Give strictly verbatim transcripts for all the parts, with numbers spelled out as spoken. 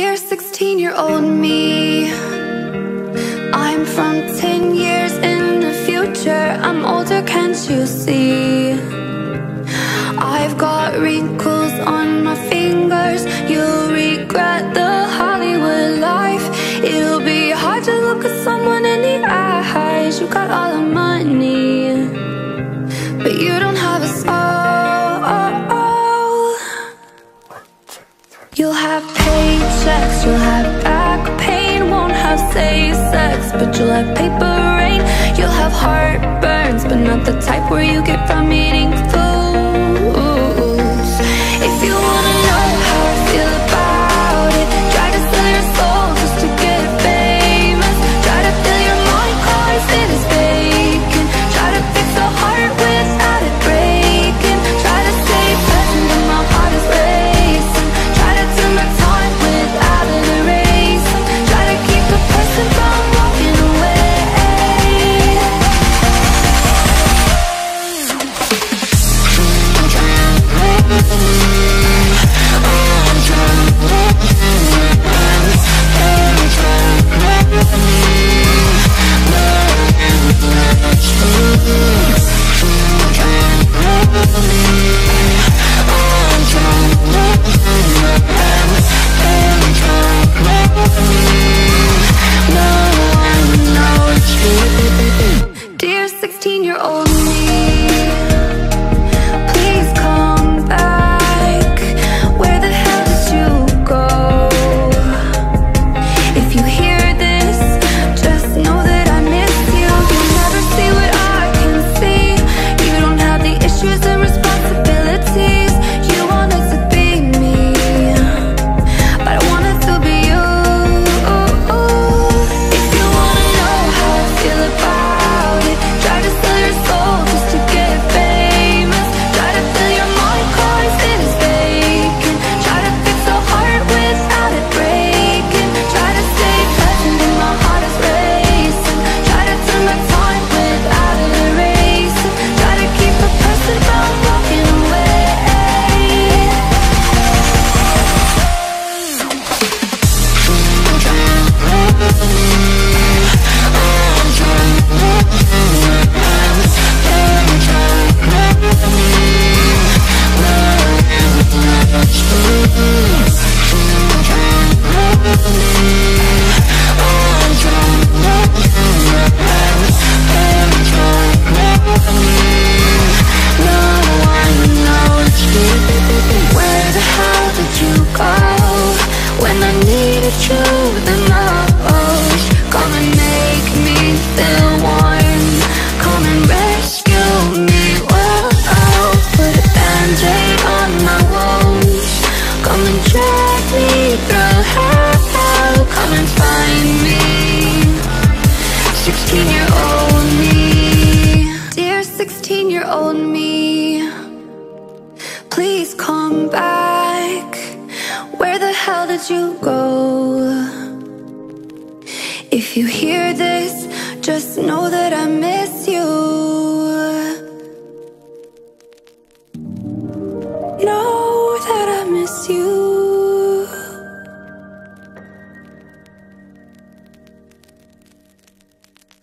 Dear sixteen-year-old me, I'm from ten years in the future. I'm older, can't you see? I've got wrinkles on my fingers. You'll regret the Hollywood life. It'll be hard to look at someone in the eyes. You got all the money, but you don't have a soul. You'll have paychecks, you'll have back pain. Won't have safe sex, but you'll have paper rain. You'll have heartburns, but not the type where you get from eating food.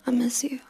I miss you.